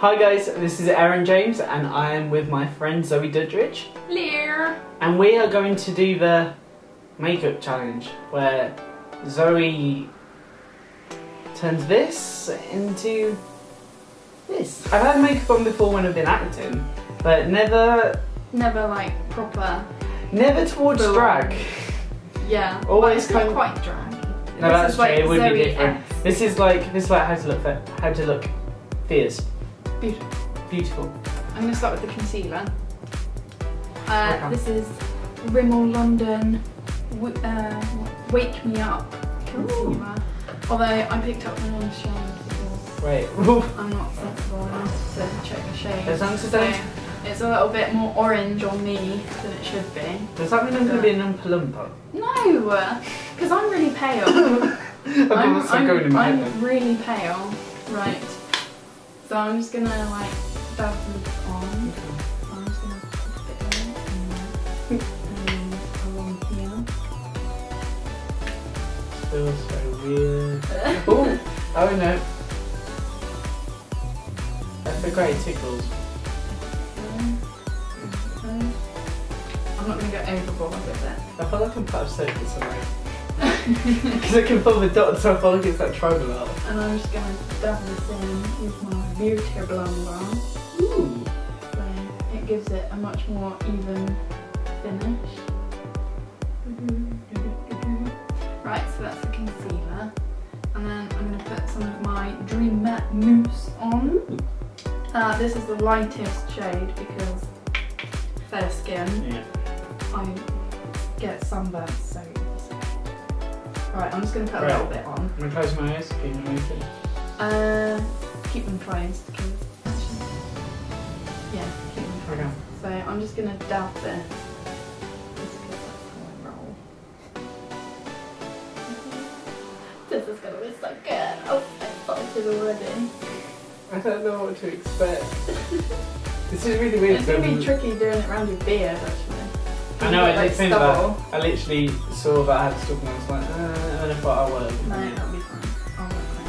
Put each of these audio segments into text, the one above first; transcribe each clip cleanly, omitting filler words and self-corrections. Hi guys, this is Aeron James and I am with my friend Zoë Duddridge. Hello! And we are going to do the makeup challenge where Zoe turns this into this. I've had makeup on before when I've been acting, but never like proper. Never towards drag. Yeah. Always kind of quite drag. No, that's true. Like it would be different. This is like how to look fierce. Beautiful. I'm gonna start with the concealer. This is Rimmel London Wake Me Up concealer. Ooh. Although I picked up one on the shade before. Right. Ooh. I'm not sensible enough to check the shade. There's none today. So it's a little bit more orange on me than it should be. Does that mean I'm going to be an Oompa Loompa? No, because I'm really pale. I'm really pale. Right. So I'm just going to like dab them on. I'm just going to put a bit in and along here. Still so weird. Ooh, oh no. That's a great tickles. I'm not going to go overboard with it. I feel like I'm part of soap this way. Because I can fill the dots, so I feel like it's that tribal art. And I'm just going to dab this in with my beauty blender. Ooh! So it gives it a much more even finish. Right, so that's the concealer. And then I'm going to put some of my Dream Matte Mousse on. This is the lightest shade because fair skin. Yeah. I get sunburned so easily. Right, I'm just going to put a little bit on. I'm going to close my eyes, keep them open. Keep them closed because actually, yeah, keep them closed. Okay. So I'm just going to dab this. Just because that's how I roll. This is going to be so good. Oh, I'm excited already. I don't know what to expect. This is really weird. It's going to be tricky doing it around your beard actually. I know, I did think about it. I literally saw that I had stuff and I was like, and I thought I would. No, that'll be fine. I'll work on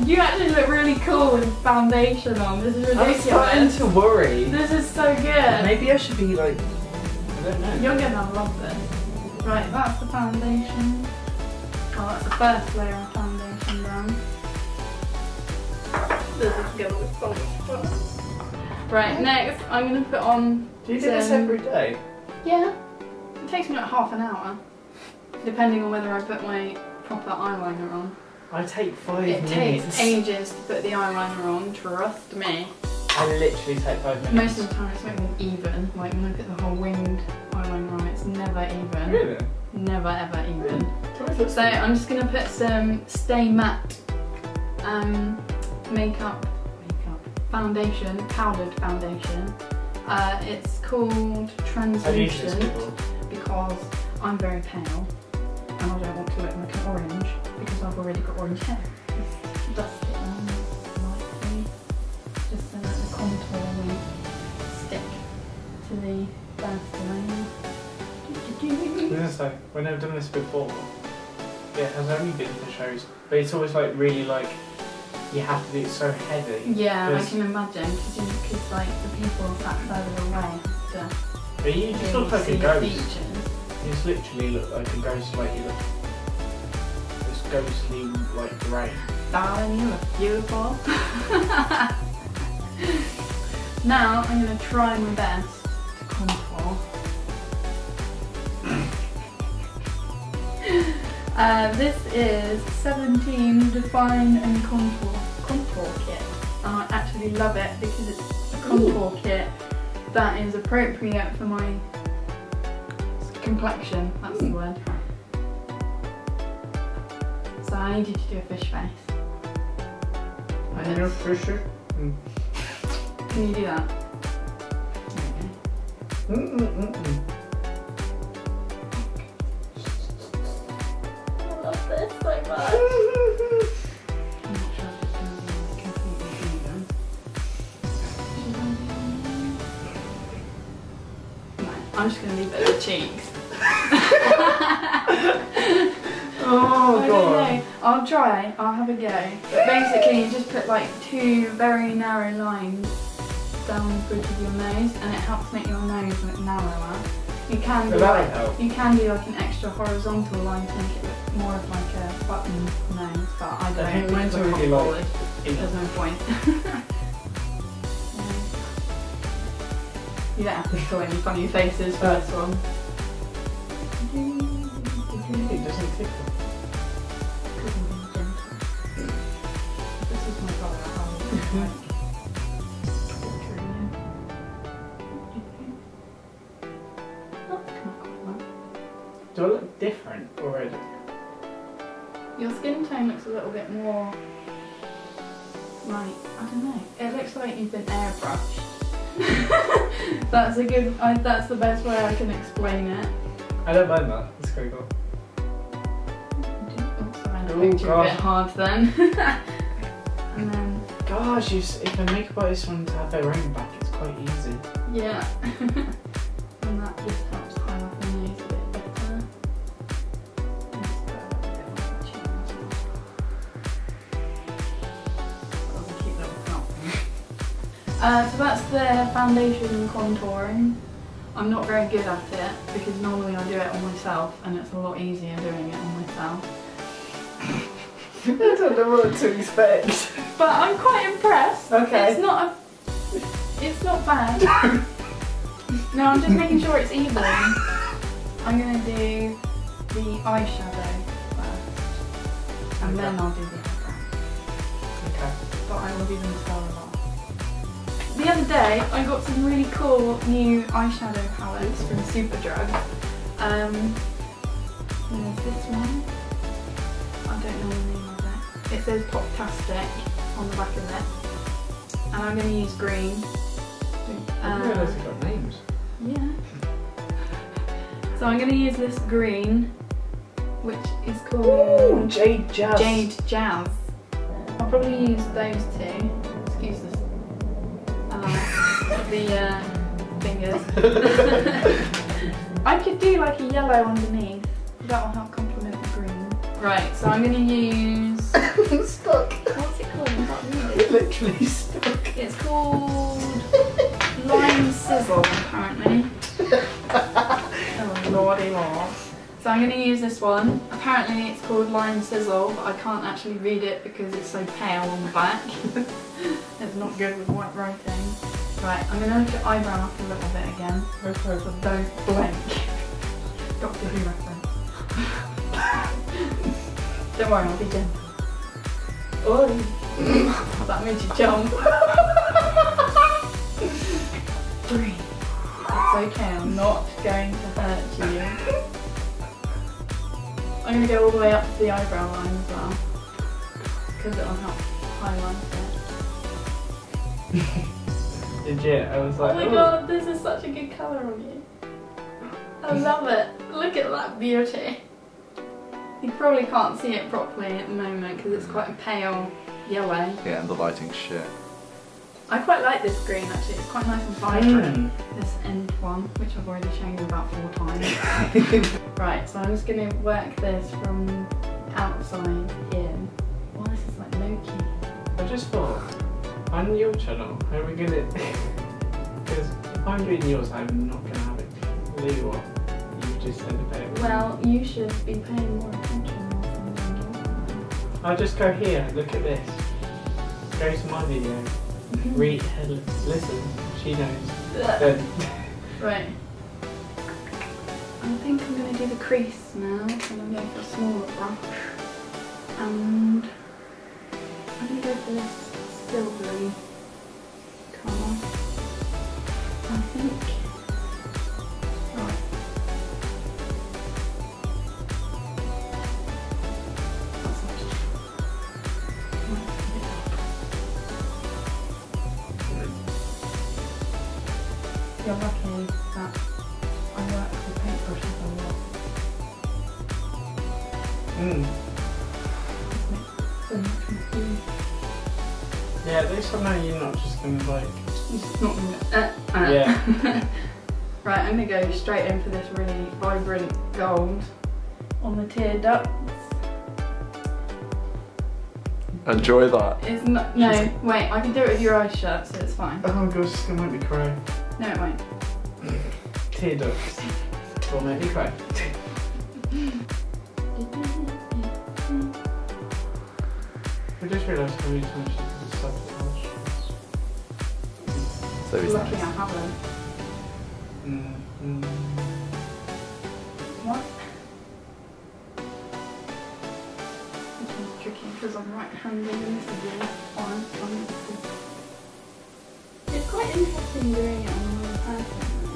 it. You actually look really cool with foundation on. This is ridiculous. I'm starting to worry. This is so good. Maybe I should be like, I don't know. You're going to love this. Right, that's the foundation. Oh, that's the first layer of foundation down. This is going to look so much fun. Right, next I'm going to put on... Do you do this every day? Yeah. It takes me like half an hour, depending on whether I put my proper eyeliner on. I take 5 minutes. It takes ages to put the eyeliner on, trust me. I literally take 5 minutes. Most of the time it's not even even. Like when I put the whole winged eyeliner on, it's never even. Really? Never ever even. Really? So I'm just going to put some Stay Matte powdered foundation. It's called Translucent because I'm very pale and I don't want to look like an orange because I've already got orange hair. Dust it on lightly, just so that the contour will stick to the first layer. This is like, when I've done this before, yeah, it has only been for shows, but it's always like really like, you have to do it so heavy. Yeah, I can imagine, because like the people that further away have to. But you just look like a ghost. You just literally look like a ghost, like you look this ghostly like grey. Darling, you look beautiful. Now I'm gonna try my best to contour. This is 17 Define and Contour kit, and I actually love it because it's a contour kit that is appropriate for my complexion, that's the word. So I needed to do a fish face. I'm a fisher. Can you do that? Okay. I love this so much. I'm just going to leave it at the cheeks. Oh, God. I don't know. I'll try, I'll have a go. But basically you just put like two very narrow lines down the bridge of your nose and it helps make your nose look narrower. You can do like, an extra horizontal line to make it look more of like a button nose, but I don't think mine's really like, there's no point. You don't have to draw any funny faces for this one. It doesn't tickle. This is my colour. Do I look different already? Your skin tone looks a little bit more like, I don't know. It looks like you've been airbrushed. That's a good, that's the best way I can explain it. I don't mind that, it's quite cool. Picture a bit hard then. And then gosh, if a makeup artist wanted to have their own back, it's quite easy. Yeah. And that just helps highlight the nose a bit better. So that's the foundation and contouring. I'm not very good at it because normally I do it on myself and it's a lot easier doing it on myself. I don't know what to expect. But I'm quite impressed. Okay. It's not bad. No, I'm just making sure it's even. I'm gonna do the eyeshadow first. And then I'll do the eyebrow. Okay. But I will do the mascara last. The other day I got some really cool new eyeshadow palettes from Superdrug. There's this one. I don't know the name of it. It says Poptastic on the back of it. And I'm going to use green. I didn't realise it got names. Yeah. So I'm going to use this green, which is called... Ooh, Jade Jazz. Jade Jazz. I'll probably use those two. Excuse this. The fingers. I could do like a yellow underneath. That will help complement the green. Right, so I'm going to use... I'm stuck. What's it called? I can't read it. Literally stuck. It's called Lime Sizzle, apparently. Oh, lordy lord. So I'm going to use this one. Apparently it's called Lime Sizzle, but I can't actually read it because it's so pale on the back. It's not good with white writing. Right, I'm going to lift your eyebrow up a little bit again. So don't blink. Doctor Who reference. Don't worry, I'll be gentle. Oh, that made you jump. Three. It's okay, I'm not going to hurt you. I'm going to go all the way up to the eyebrow line as well, because it'll help highlight it. Legit, I was like, oh my god, this is such a good colour on you. I love it. Look at that beauty. You probably can't see it properly at the moment because it's quite a pale yellow. Yeah, and the lighting's shit. I quite like this green actually, it's quite nice and vibrant. This end one, which I've already shown you about 4 times. Right, so I'm just going to work this from the outside here. Well, this is like low-key. I just thought, on your channel, how are we going to... Because if I'm doing yours, I'm not going to have it blue or... Well, you should be paying more attention. I'll just go here, look at this. Go to my video, read, listen, she knows. Right. I think I'm going to do the crease now, so I'm going to go for a smaller brush. And I'm going to go for this silvery colour. I think. You're lucky that I work with paintbrushes a lot. Yeah, at least I know you're not just going to like... Yeah. Right, I'm going to go straight in for this really vibrant gold on the tear ducts. Enjoy that. It's not, no, wait, I can do it with your eyes shut, so it's fine. Oh my gosh, it's going to make me cry. No, it won't. Tear ducts will make me cry. I just realised I need to mention the subtitles. So he's lucky I haven't. What? This one's tricky because I'm right-handed and this is the left one. It's quite interesting doing it on one person.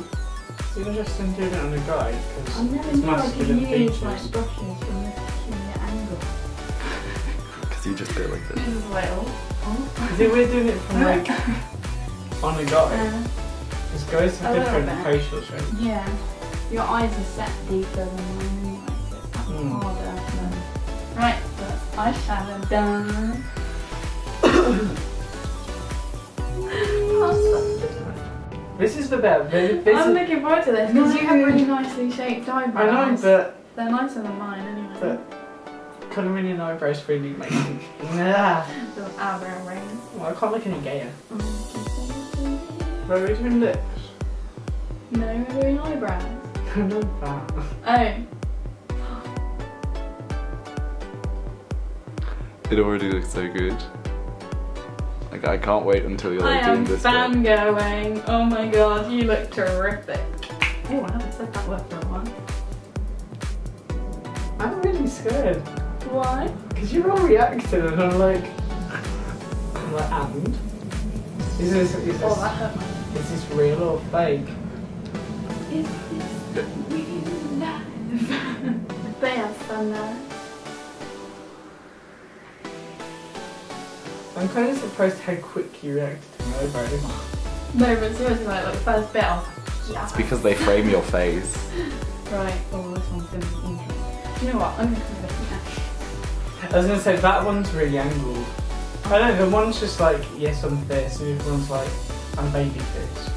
So you're just doing it on a guy because it's masculine features. I never knew I could use my brushes from this particular angle. You just do it like this. This is little. Oh. Is it weird doing it from like on a guy? Because guys have different facial shapes. Yeah. Your eyes are set deeper than mine anyway, so it's not harder. Right, but eyeshadow done. This is the best. I'm looking forward to this because you have really nicely shaped eyebrows. I know, but they're nicer than mine anyway. But coloring in eyebrows really makes me. Nah. Little eyebrow ring. Well, I can't look any gayer. Are we doing lips? No, we're doing eyebrows. I love that. Oh. It already looks so good. Like, I can't wait until you're like, doing this. I am fangirling. Oh my god, you look terrific. Oh, I haven't said that word for a while. I'm really scared. Why? Because you're all reacting and I'm like, and? Is this real or fake? Is this real life? They are so nice. I'm kind of surprised how quick you reacted to my eyebrows. No, but seriously, like the first bit, I was like, yeah. It's because they frame your face. Right, oh, this one's going to be easy. Do you know what? I'm going to I was going to say, that one's really angled. I don't know, the one's just like, yes I'm this, and the other one's like, I'm baby this.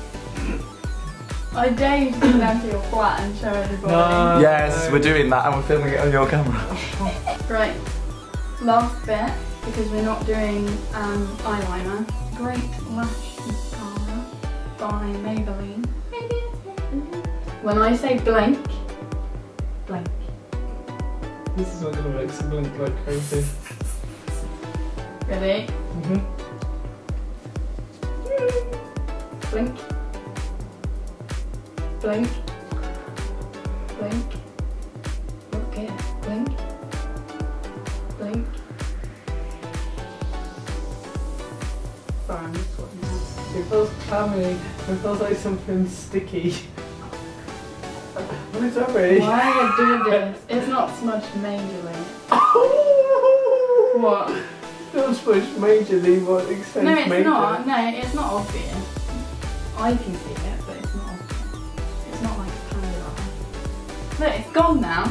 I dare you to come down to your flat and show everybody. No, yes, no. We're doing that and we're filming it on your camera. Right, last bit, because we're not doing eyeliner. Great Lash Mascara by Maybelline. When I say blink, blink. This is not going to make some blink like crazy. Ready? Blink. Blink. Blink. Okay. Blink. Blink. Sorry, I'm just sorting out. It feels clammy. It feels like something sticky. What is that really? Why are you doing this? It's not smudged majorly. Oh! What? It's not smudged majorly, what extent? No, it's major. Not. No, it's not obvious. I can see it, but it's not obvious. It's not like a candle. Look, it's gone now.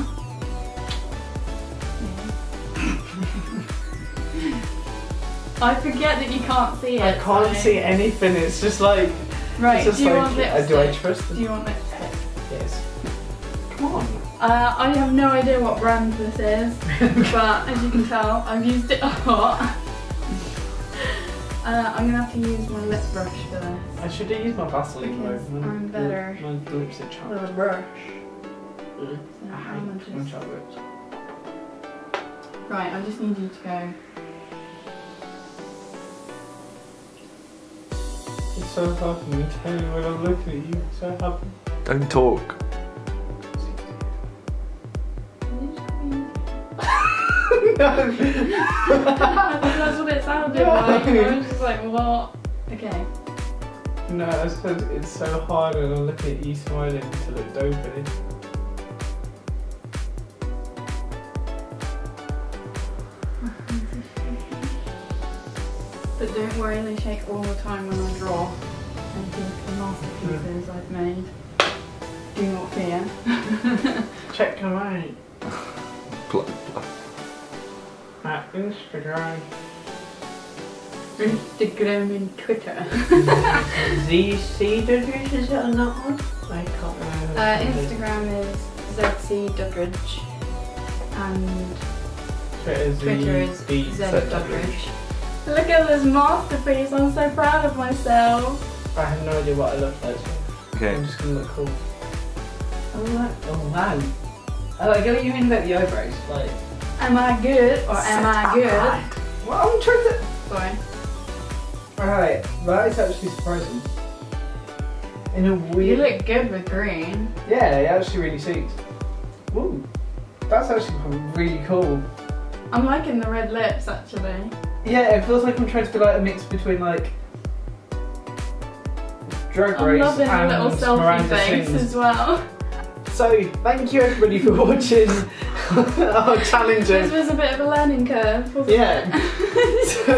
Yeah. I forget that you can't see it. I can't see anything. It's just like. Right. Just do you want lipstick? Do I trust them? Do you want lipstick? Yes. I have no idea what brand this is, but as you can tell, I've used it a lot. I'm going to have to use my lip brush for this. I should have used my Vaseline though. I'm better. My lips are chapped. With a brush. So I'm just... Right, I just need you to go. It's so hard for me to tell you when I'm looking at you. It's so happy. Don't talk. I think that's what it sounded like. I was just like, what? Okay. No, I said it's so hard and I'm looking at you smiling until it dopey. But don't worry, they shake all the time when I draw. And the masterpieces I've made. Do not fear. Check them out. At Instagram. Instagram and Twitter. ZC Duddridge, is it on that one? I can't remember. Instagram is ZC Duddridge and Twitter is Zoë Duddridge. Look at this masterpiece, I'm so proud of myself. I have no idea what I look like. Okay. I'm just going to look cool. Oh wow. Oh, I get what you mean about the eyebrows. Like, am I good or am I good? Well, I'm trying to... Sorry. Alright, that is actually surprising. In a weird... You look good with green. Yeah, it actually really suits. Ooh, that's actually really cool. I'm liking the red lips, actually. Yeah, it feels like I'm trying to be like a mix between like Drag Race and Miranda Sings. I'm loving the little selfie things as well. So, thank you everybody for watching our challenges. This was a bit of a learning curve, wasn't it? So,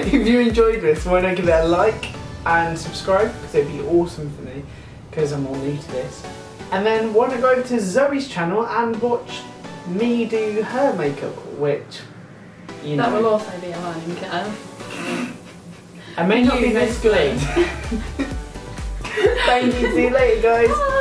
if you enjoyed this, why not give it a like and subscribe, because it'd be awesome for me, because I'm all new to this. And then why not go over to Zoe's channel and watch me do her makeup, which, you know. That will also be a learning curve. I may not be this good. Thank you, see you later guys. Bye.